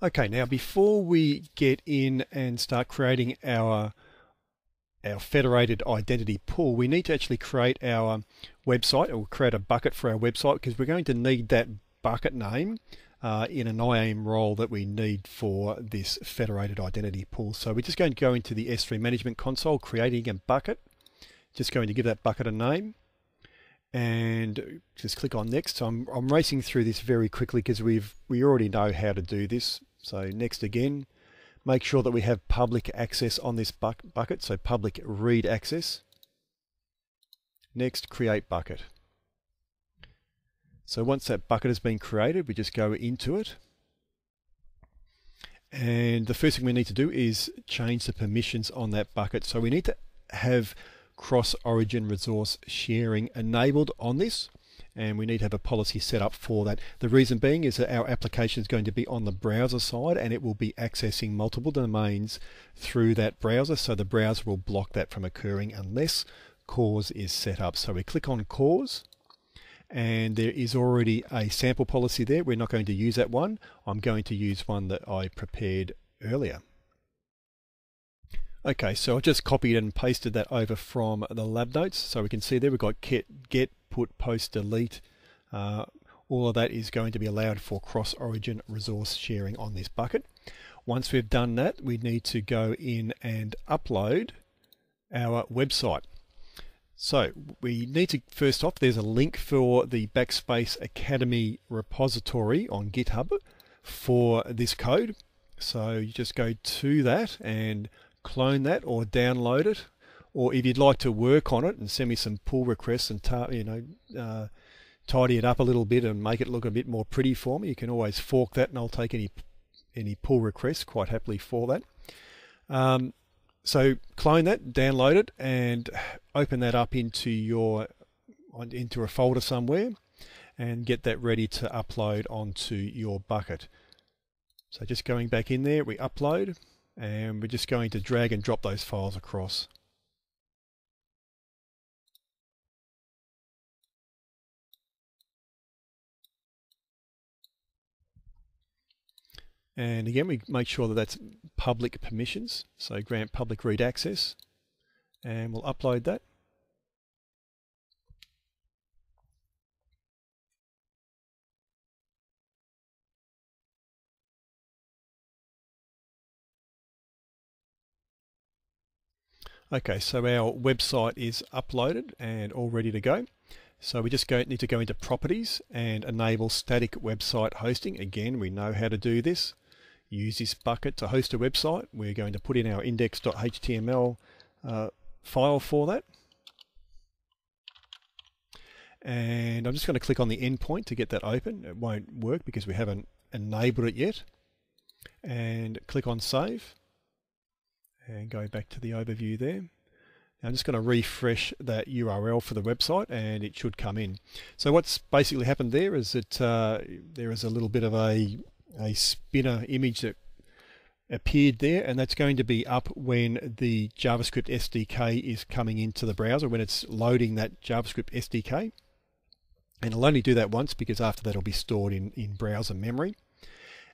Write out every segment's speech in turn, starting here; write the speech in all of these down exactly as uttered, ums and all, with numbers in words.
Okay, now before we get in and start creating our our federated identity pool, we need to actually create our website, or create a bucket for our website, because we're going to need that bucket name uh, in an I A M role that we need for this federated identity pool. So we're just going to go into the S three management console, creating a bucket, just going to give that bucket a name, and just click on next. So I'm, I'm racing through this very quickly because we've we already know how to do this. So next again, make sure that we have public access on this bu bucket, so public read access. Next, create bucket. So once that bucket has been created, we just go into it. And the first thing we need to do is change the permissions on that bucket. So we need to have cross-origin resource sharing enabled on this, and we need to have a policy set up for that. The reason being is that our application is going to be on the browser side, and it will be accessing multiple domains through that browser, so the browser will block that from occurring unless CORS is set up. So we click on CORS, and there is already a sample policy there. We're not going to use that one. I'm going to use one that I prepared earlier. Okay, so I've just copied and pasted that over from the lab notes. So we can see there we've got get, get put, post, delete. Uh, all of that is going to be allowed for cross-origin resource sharing on this bucket. Once we've done that, we need to go in and upload our website. So we need to, first off, there's a link for the Backspace Academy repository on GitHub for this code. So you just go to that and clone that or download it, or if you'd like to work on it and send me some pull requests and tar you know uh, tidy it up a little bit and make it look a bit more pretty for me, you can always fork that, and I'll take any any pull requests quite happily for that. Um, so clone that, download it, and open that up into your into a folder somewhere, and get that ready to upload onto your bucket. So just going back in there, we upload. And we're just going to drag and drop those files across. And again, we make sure that that's public permissions. So grant public read access, and we'll upload that. Okay, so our website is uploaded and all ready to go. So we just go, need to go into properties and enable static website hosting. Again, we know how to do this. Use this bucket to host a website. We're going to put in our index dot H T M L uh, file for that. And I'm just going to click on the endpoint to get that open. It won't work because we haven't enabled it yet. And click on save. And go back to the overview there. Now I'm just going to refresh that U R L for the website, and it should come in. So what's basically happened there is that uh, there is a little bit of a, a spinner image that appeared there, and that's going to be up when the JavaScript S D K is coming into the browser, when it's loading that JavaScript S D K. And it'll only do that once, because after that it'll be stored in, in browser memory.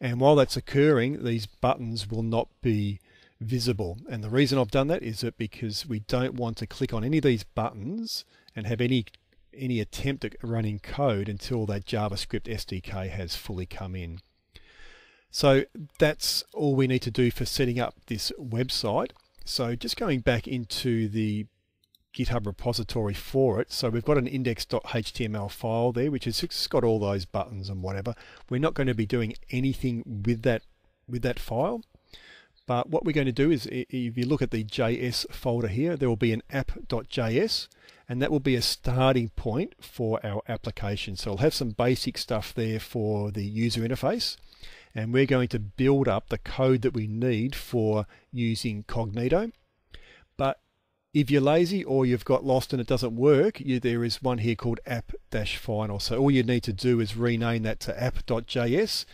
And while that's occurring, these buttons will not be visible, and the reason I've done that is that because we don't want to click on any of these buttons and have any any attempt at running code until that JavaScript S D K has fully come in. So that's all we need to do for setting up this website. So just going back into the GitHub repository for it. So we've got an index dot H T M L file there, which has got all those buttons and whatever. We're not going to be doing anything with that with that file. But what we're going to do is, if you look at the J S folder here, there will be an app dot J S, and that will be a starting point for our application. So we'll have some basic stuff there for the user interface, and we're going to build up the code that we need for using Cognito. But if you're lazy or you've got lost and it doesn't work, you, there is one here called app dash final. So all you need to do is rename that to app dot J S,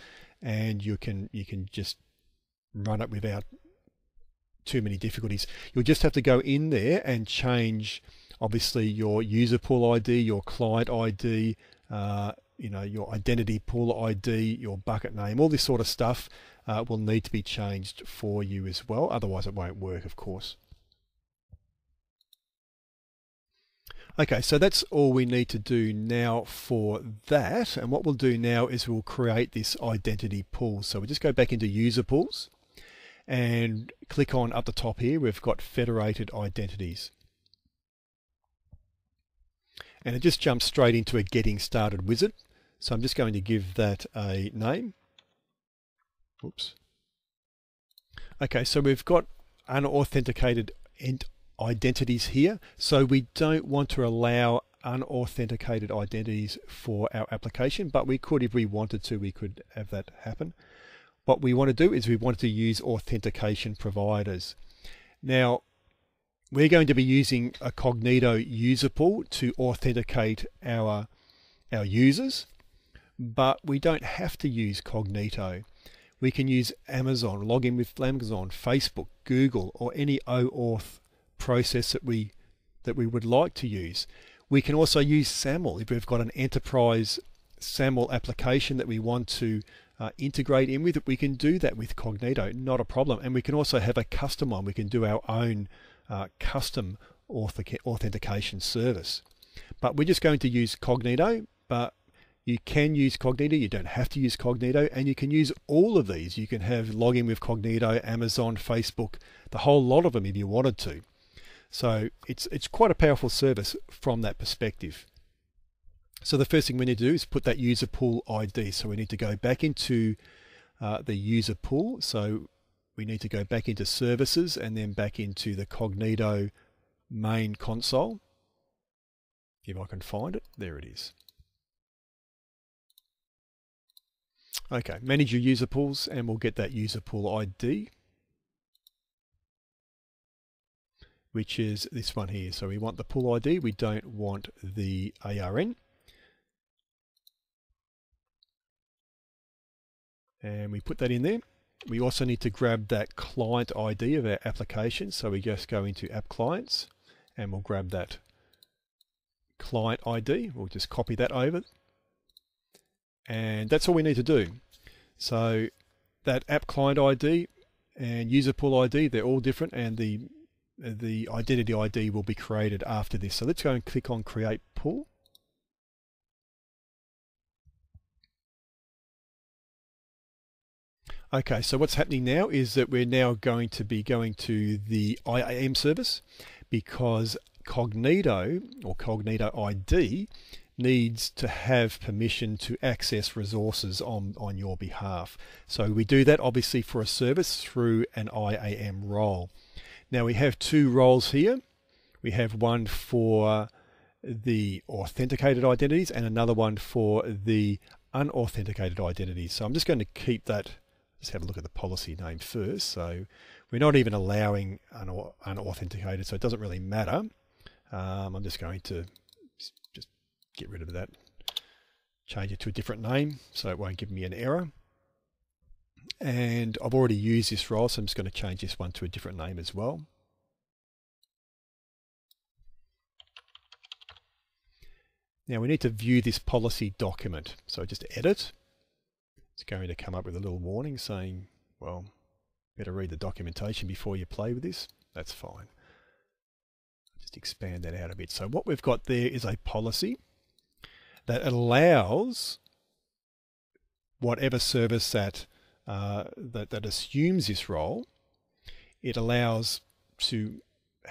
and you can you can just run it without too many difficulties. You'll just have to go in there and change, obviously, your user pool I D, your client I D, uh, you know, your identity pool I D, your bucket name, all this sort of stuff. uh, will need to be changed for you as well. Otherwise it won't work, of course. Okay, so that's all we need to do now for that. And what we'll do now is we'll create this identity pool. So we'll just go back into user pools and click on up the top here. We've got federated identities. And it just jumps straight into a getting started wizard. So I'm just going to give that a name. Oops. Okay, so we've got unauthenticated identities here. So we don't want to allow unauthenticated identities for our application, but we could if we wanted to, we could have that happen. What we want to do is we want to use authentication providers. Now, we're going to be using a Cognito user pool to authenticate our, our users, but we don't have to use Cognito. We can use Amazon, log in with Amazon, Facebook, Google, or any OAuth process that we, that we would like to use. We can also use SAML if we've got an enterprise SAML application that we want to Uh, integrate in with it. We can do that with Cognito, not a problem. And we can also have a custom one. We can do our own uh, custom authentic authentication service. But we're just going to use Cognito, but you can use Cognito. You don't have to use Cognito, and you can use all of these. You can have login with Cognito, Amazon, Facebook, the whole lot of them if you wanted to. So it's, it's quite a powerful service from that perspective. So the first thing we need to do is put that user pool I D. So we need to go back into uh, the user pool. So we need to go back into services and then back into the Cognito main console. If I can find it, there it is. Okay, manage your user pools, and we'll get that user pool I D, which is this one here. So we want the pool I D, we don't want the A R N. And we put that in there. We also need to grab that client I D of our application. So we just go into app clients and we'll grab that client I D. We'll just copy that over. And that's all we need to do. So that app client I D and user pool I D, they're all different, and the, the identity I D will be created after this. So let's go and click on create pool. Okay, so what's happening now is that we're now going to be going to the I A M service, because Cognito or Cognito I D needs to have permission to access resources on, on your behalf. So we do that obviously for a service through an I A M role. Now we have two roles here. We have one for the authenticated identities and another one for the unauthenticated identities. So I'm just going to keep that. Let's have a look at the policy name first. So we're not even allowing unauth unauthenticated, so it doesn't really matter. Um, I'm just going to just get rid of that, change it to a different name so it won't give me an error. And I've already used this role, so I'm just going to change this one to a different name as well. Now we need to view this policy document. So just edit. It's going to come up with a little warning saying, well, better read the documentation before you play with this. That's fine. Just expand that out a bit. So what we've got there is a policy that allows whatever service that, uh, that, that assumes this role, it allows to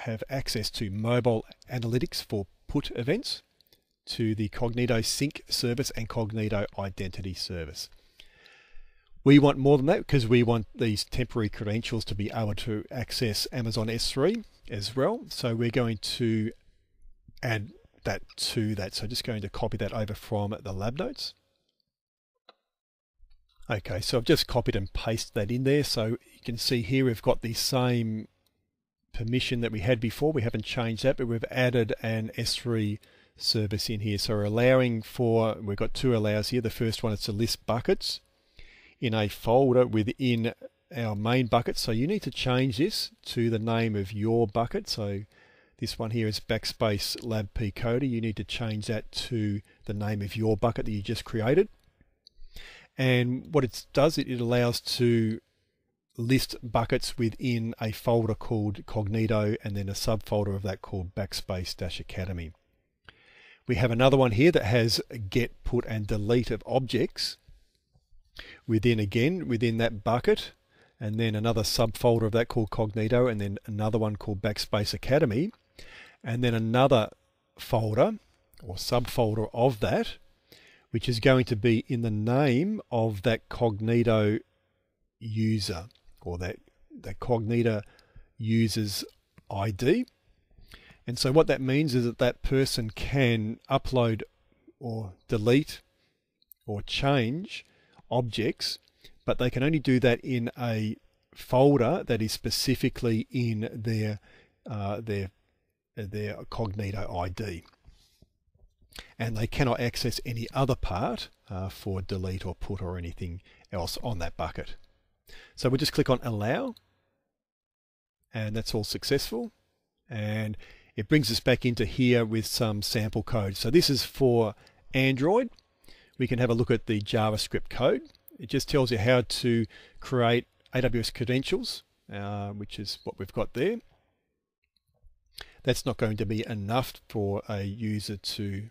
have access to mobile analytics for put events, to the CognitoSync service and Cognito Identity service. We want more than that, because we want these temporary credentials to be able to access Amazon S three as well. So we're going to add that to that. So just going to copy that over from the lab notes. Okay, so I've just copied and pasted that in there. So you can see here we've got the same permission that we had before. We haven't changed that, but we've added an S three service in here. So we're allowing for, we've got two allows here. The first one is to list buckets in a folder within our main bucket. So you need to change this to the name of your bucket. So this one here is Backspace Lab P-Coder. You need to change that to the name of your bucket that you just created. And what it does, it allows to list buckets within a folder called Cognito and then a subfolder of that called Backspace Academy. We have another one here that has get, put and delete of objects within, again, within that bucket, and then another subfolder of that called Cognito, and then another one called Backspace Academy, and then another folder or subfolder of that, which is going to be in the name of that Cognito user or that, that Cognito user's I D. And so what that means is that that person can upload or delete or change objects, but they can only do that in a folder that is specifically in their uh, their their Cognito I D, and they cannot access any other part uh, for delete or put or anything else on that bucket. So we just click on allow, and that's all successful, and it brings us back into here with some sample code. So this is for Android. We can have a look at the JavaScript code. It just tells you how to create A W S credentials, uh, which is what we've got there. That's not going to be enough for a user to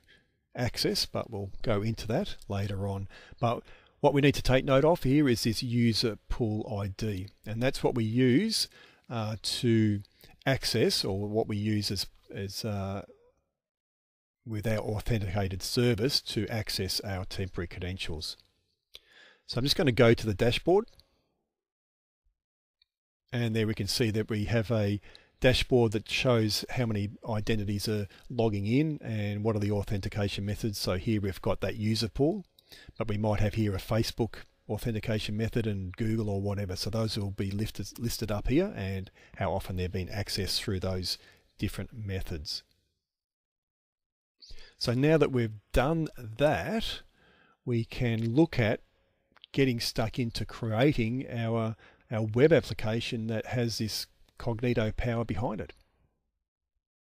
access, but we'll go into that later on. But what we need to take note of here is this user pool I D, and that's what we use uh, to access, or what we use as, as uh, with our authenticated service to access our temporary credentials. So I'm just going to go to the dashboard, and there we can see that we have a dashboard that shows how many identities are logging in and what are the authentication methods. So here we've got that user pool, but we might have here a Facebook authentication method and Google or whatever. So those will be listed, listed up here and how often they're being accessed through those different methods. So now that we've done that, we can look at getting stuck into creating our, our web application that has this Cognito power behind it.